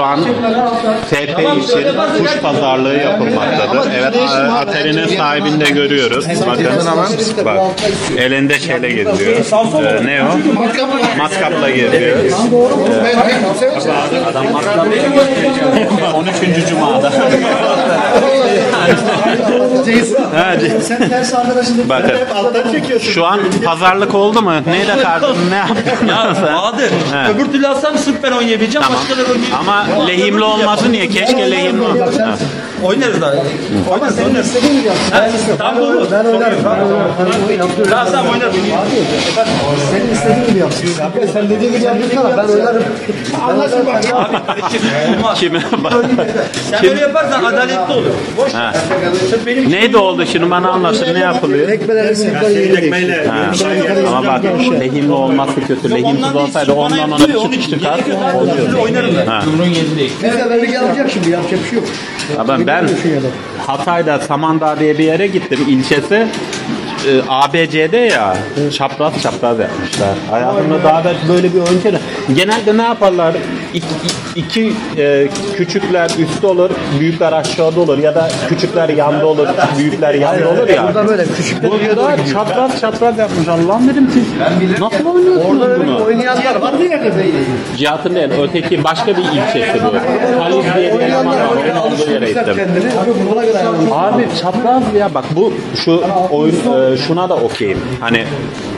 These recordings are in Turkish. şu an TT için kuş pazarlığı yapılmaktadır. Evet, Atari'nin sahibini de görüyoruz. Bakın, bak, elinde şeyle geziyor. Ne o? Matkapla geziyor. Adam matkapla geziyor. 13. Cuma'da. Sen ters arkadaşını hep alttan çekiyorsun. Şu an pazarlık oldu mu? Neyle ne yaptın? Ya Bahadır, öbür türlü alsam sırf ben oynayabileceğim. Tamam. Ama lehimli olması niye? Keşke lehimli olmasın. Oynarız da. Oynarız, oynarız. Tam doğru. Ben oynarım. Lazım oynarım. Senin istediğin gibi yapsın. Sen dediğin gibi yapıyorsun ama ben oynarım. Anlaşın bak. Kime bak. Sen böyle yaparsan adaletli olur. Boş. Neydi oldu şimdi bana anlasın, ne yapılıyor? Tekmeyle. Ama bak, lehimli olması kötü. Lehimsiz olsaydı ondan ona bir çıkar. Oynarım ben. Cumhur'un yerindeyim. Biz de böyle yapacak şimdi. Yapacak bir şey yok. Ben Hatay'da Samandağ diye bir yere gittim, ilçesi ABC'de ya, çapraz çapraz yapmışlar. Hayatımda daha da böyle bir oyun kere. Genelde ne yaparlar? İki küçükler üstte olur, büyükler aşağıda olur ya da küçükler yanda olur, büyükler yanda olur ya. Burada böyle küçükler burada çapraz çapraz yapmış. Allah'ım dedim, siz nasıl oynuyorsunuz bunu? Oynayanlar var mı ya kızı? Cihat'ın değil, öteki başka bir ilçesi bu. Halis diye bir yere gittim. Abi çapraz ya, bak bu şu oyun şuna da okeyim. Hani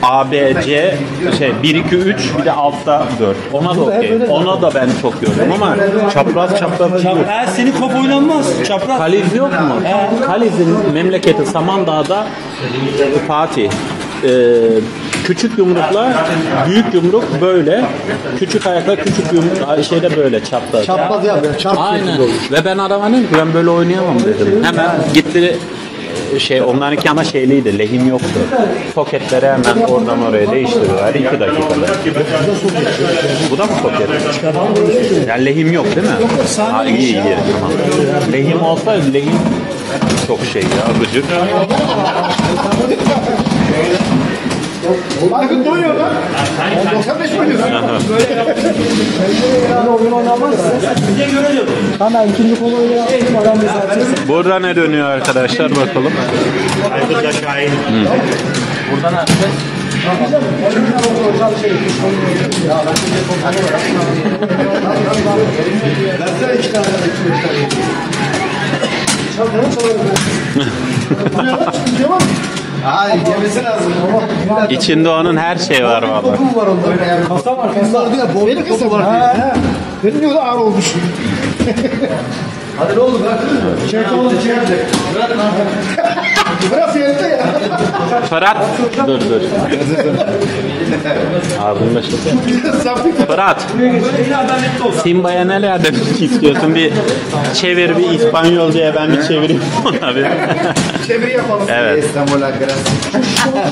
A, B, C, şey 1, 2, 3 bir de altta 4. Ona da okeyim. Ona da ben çok gördüm ama çapraz çapraz değil. Seni kop oynanmaz. Çapraz. Kaliz yok mu? Kaliz'in memleketi Samandağ'da Fatih. Küçük yumrukla büyük yumruk böyle, küçük ayakla küçük yumruk şeyde böyle çapraz. Çapraz yapıyor. Aynen. Ve ben adama dedim ki ben böyle oynayamam dedim. Hemen gitti. Şey, onlarınki ama şeyliydi, lehim yoktu. Poketlere hemen oradan oraya değiştiriyorlar. 2 dakikada. Bu da mı poket? Yani lehim yok değil mi? Ha, iyi iyi. Tamam. Lehim olsa lehim çok şey ya. Gıcık. Bakın doyuyor lan. Böyle yaptın. Bize göre diyordu. Tamam, ikinci kolu öyle yaptım. Burada ne dönüyor arkadaşlar bakalım. Aykut da şahin. Buradan artık. Ay, yemesi lazım. İçinde onun her şey var valla. Koku var onda. Kasa var, kasa diyor. Bol kasa var diyor. Benim ağır oldu şimdi. Hadi ne oldu, bırakın mı? Çek oldu, çekecek. Bırakın abi. Bırak yerine ya. Fırat. Dur dur. Ağzımda şaka. Fırat. Simba'ya neler demek istiyorsun? Bir çevir, bir İspanyolca'ya ben bir çevireyim ona bir. Çeviri yapalım. Evet.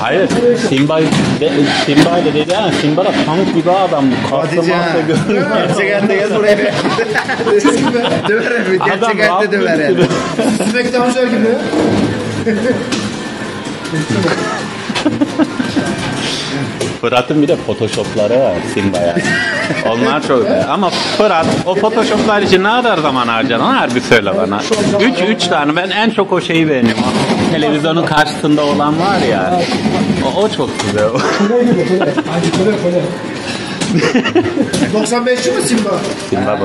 Hayır. Simba ile dedi ha. Simba da tank gibi adam. Kastamazsa görünüyor. Gerçekten de gel buraya. Döver mi? Gerçekten de döver yani. Sürekli amcalar gibi. Fırat'ın bir de Photoshop'ları var Simba'ya. Onlar çok... Ama Fırat o Photoshop'lar için ne kadar zaman harcanan? Harbi söyle bana. Üç tane. Ben en çok o şeyi beğeniyorum. Televizyonun karşısında olan var ya. O çok güzel. 95'ci mi Simba? Simba var.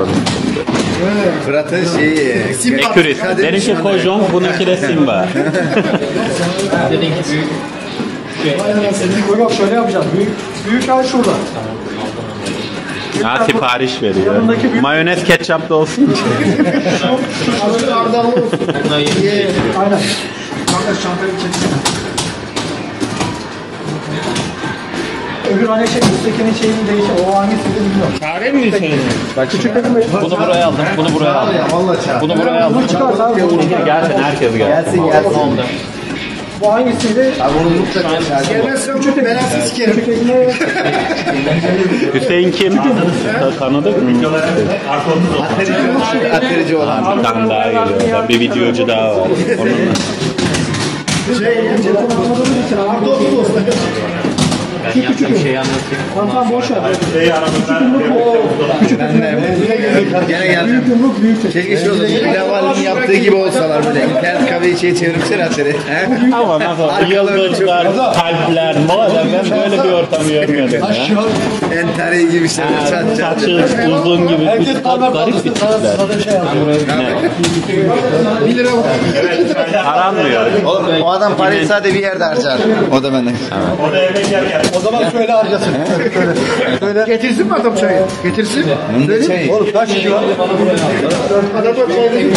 Fırat'ın şeyi... Simba. Benimki Kojon, bununki de Simba. Bak şöyle yapacağım. Büyük ay şurada. Ya sipariş veriyor. Mayonez ketçap da olsun. Şurada ardalı olsun. Aynen. Arkadaş çantayı çeksin. Öbür anne şey, üsttekinin şeyini değişir. O hangisi bilmiyorum. Çare mi şeyini? Bak küçük dedim. Bunu buraya aldım. Bunu buraya aldım. Bunu buraya aldım. Bunu çıkar abi. Gelsin herkes gelsin. Gelsin. Bu hangisiydi? Abi onu lütfen gelsin. Gelmezse o çok belasını sikerim. Hüseyin kim? Tanıdık mı? Atarici olan. Bir tane daha geliyor. Bir videocu daha var. Ben yaptığım şeyi anlatayım. Tamam boş ver. Küçük yumruk o. Küçük yumruk. Gene geldim. Keşke şey olsa, Bilaval'in yaptığı gibi olsalar böyle. İnternet kahveyi şeye çevirmişler Atari. Ama nasıl? Yıldızlar, kalpler, madem ben böyle bir ortamı görmüyordum ya. Entere gibi şey. Saçı uzun gibi. Garip bir tipler. 1 lira bu. Aranmıyor. Oğlum o adam parayı sadece bir yerde harcar. O da benden. O da eve gel. O zaman şöyle harcasın. Söyle. Getirsin mi adam çayı? Getirsin. Söyle. Oğlum kaç kişi var? Adam da çay değil.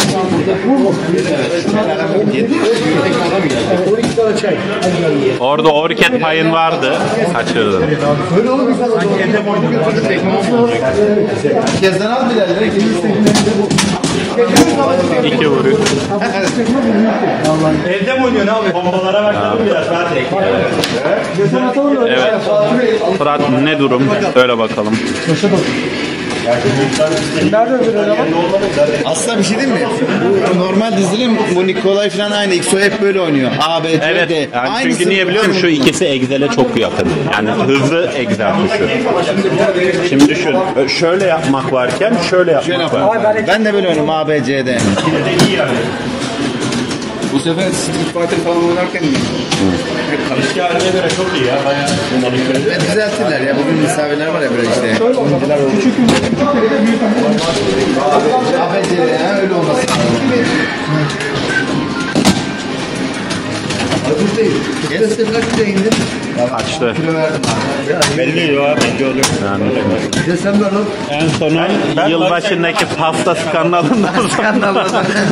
Orada orken payın vardı. Kaçırdım. Öyle olur mu? Sanki elde boyunca. Kezden al bilerler. İki vuruyor. Elde mi oynuyorsun abi? Bombalara başladım biraz rahat ettim. Evet. Fırat ne durum? Öyle bakalım. Aslında bir şey değil mi? Normal dizilim bu Nikolay falan aynı. XOF hep böyle oynuyor. A, B, C, evet, D. Yani çünkü niye biliyor musun? Şu ikisi Excel'e çok yakın. Yani hızlı Excel tuşu. Şimdi düşün. Şöyle yapmak varken şöyle yapmak var. Ben de böyle oynuyorum. A, B, C, D. Bu sefer Street Fighter falan oynarken eski haline göre çok iyi ya. Düzeltirler ya. Bugün misafirler var ya böyle işte. Küçük ülkede büyük ülkede. ABC'de öyle olmasın. Hazır değil. Gelsin kaç kilo indin? Açtı. Belli ya. En sona yılbaşındaki pasta skandalından sonra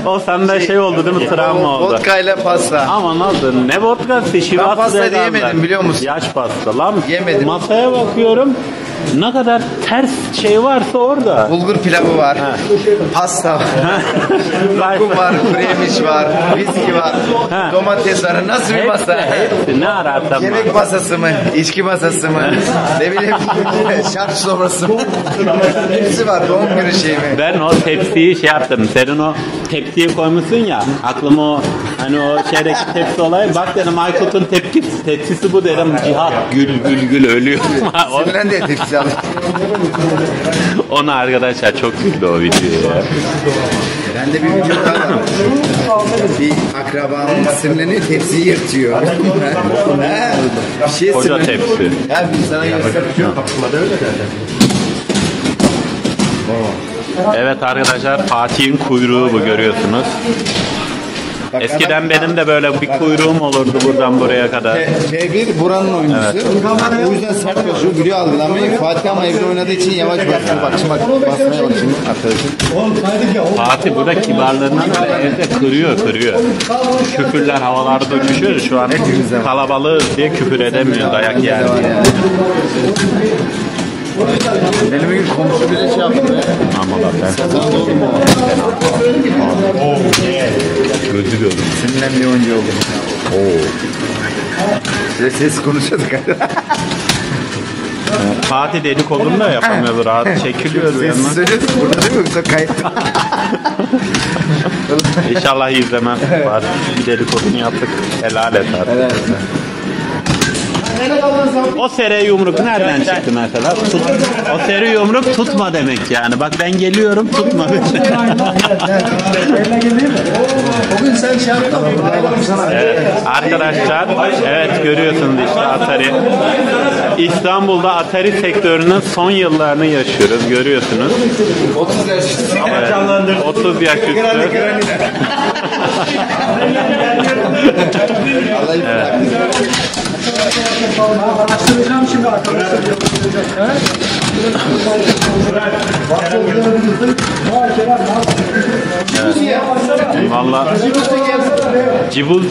o sende şey oldu değil mi? Travma oldu. Vodka ile pasta. Aman aldın. Ne vodkası? Şivas pasta diyemedim biliyor musun? Yaş pasta lan. Yemedim. Masaya bakıyorum. Ne kadar ters şey varsa orada. Bulgur pilavı var. Ha. Pasta var. Lokum var. Kremiş var. Viski var. Ha. Domates var. Nasıl bir pasta? Hepsi. Ne ararsan yemek masası mı? İçki masası mı? Ne bileyim. Şarj sofrası mı? Hepsi var. Doğum günü şey mi? Ben o tepsiyi şey yaptım. Senin o tepsiyi koymuşsun ya. Aklıma o hani o şeydeki tepsi olayı. Bak dedim Aykut'un tepsisi bu dedim. Cihat gül ölüyor. Sinirlen de tepsi. Ona arkadaşlar çok güldü o videoyu ya. Ben de bir video daha var. Bir akrabanın sinirleniyor, tepsiyi yırtıyor. Bir şey koca tepsi. Ya bir sana gösteriyor. Aklıma da öyle derler. Evet arkadaşlar, Fatih'in kuyruğu bu, görüyorsunuz. Eskiden benim de böyle bir kuyruğum olurdu buradan buraya kadar. T1 buranın oyuncusu. Evet. O yüzden sert basıyor, gülüyor algılanmıyor. Fatih ama evde oynadığı için yavaş basıyor. Bak şimdi basmaya bak şimdi arkadaşım. Fatih burada kibarlarından böyle evde kırıyor. Küfürler havalarda uçuşuyor. Şu an kalabalığız diye küfür edemiyor dayak yer diye. Benim bir komşu bile şey yaptı be. Ama bak ben öldürüyordum. Seninle bir oyuncu oldum. Size ses konuşuyorduk. Fatih dedikodunu da yapamıyordu. Rahat çekiliyordu yanına. Sesi söylüyorduk burada değil mi? Yoksa kayıtta. İnşallah izlemem. Fatih bir dedikodunu yaptık. Helal et artık. Helal et. O seri yumruk nereden çıktı mesela? O seri yumruk tutma demek yani. Bak ben geliyorum, tutma. Bugün sen şey yaptın. Evet, arkadaşlar, evet görüyorsunuz işte Atari. İstanbul'da Atari sektörünün son yıllarını yaşıyoruz, görüyorsunuz. 30 yaş üstü. Evet, 30 yaş üstü. Evet. Araştıracağım şimdi arkadaşlar. Evet. Valla Cibul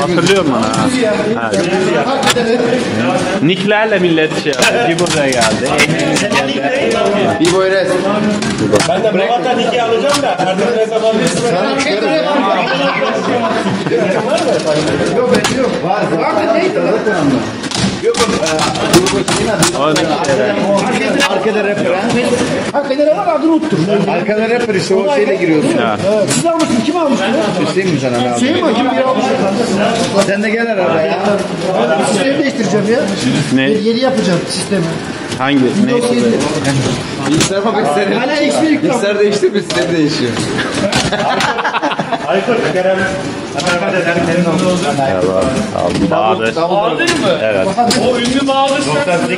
hatırlıyor musun? Evet. Nicklerle millet şey yaptı. Cibul da geldi. Bir boyres. Ben de Bravata Nick'i alacağım da. Artık ne zaman bir sürü. Sana çıkarım. Yok ben yok. Var. Artık neydi? Arkada rapper ha? Arkada rapper adını unuttum. Arkada rapper işte o şeyle giriyorsun. Siz almışsın, kim almışsın? Hüseyin mi sana abi? Hüseyin mi? Kim almışsın? Sen de gel araba ya. Sistemi değiştireceğim ya. Ne? Yeni yapacağım sistemi. Hangi? Neyse. Bilgisayar bak senin. Hala X1 bilgisayar değişti, bilgisayar değişiyor. Aykut Kerem. Bahadır. Bahadır mı? Evet. O ünlü Bahadır.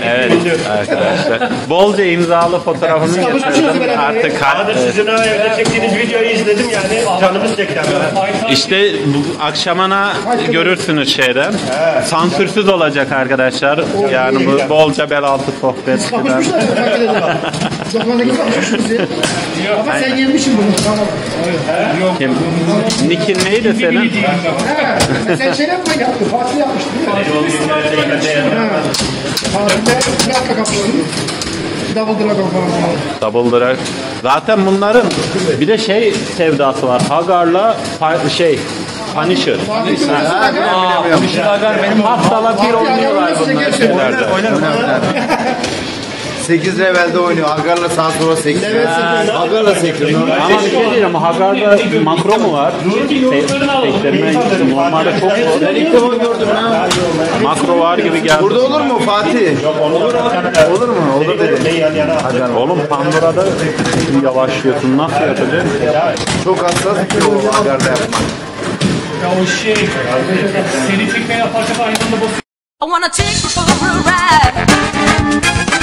Evet arkadaşlar. Bolca imzalı fotoğrafını getirdim. Artık Bahadır sizin evde çektiğiniz videoyu izledim yani. Canımız çekti. İşte akşamana görürsünüz şeyden. Sansürsüz olacak arkadaşlar. Yani bu bolca bel altı sohbet. Kapışmışlar mı? Fark edelim. Zamanındaki kapışmışız ya. Ama sen gelmişsin bunu. Yok. Nikin neydi senin? He, sen şeyden mi yaptın? Fatih yapmıştın değil mi? Fatih'de bir hafta kapıştın. Double Dragon falan. Double Dragon. Zaten bunların bir de şey sevdası var. Hagar'la şey... Punisher. Punisher Hagar benim haftala bir oynuyorlar bunlar. 8 levelde oynuyor. Hagar'la sağa sola 8. Hagar'la 8. Ama bir şey değil ama Hagar'da makro mu var? Normalde çok zor. Ben ilk defa gördüm ha. Makro var gibi geldi. Burada olur mu Fatih? Olur abi. Olur mu? Olur dedi. Hagar. Oğlum Pandora'da yavaşlıyorsun. Nasıl yapabilir? Çok hassas bir oğlu Hagar'da yapmak. Ya o şey. Seni çekmeye yaparsak aynı anda basıyor.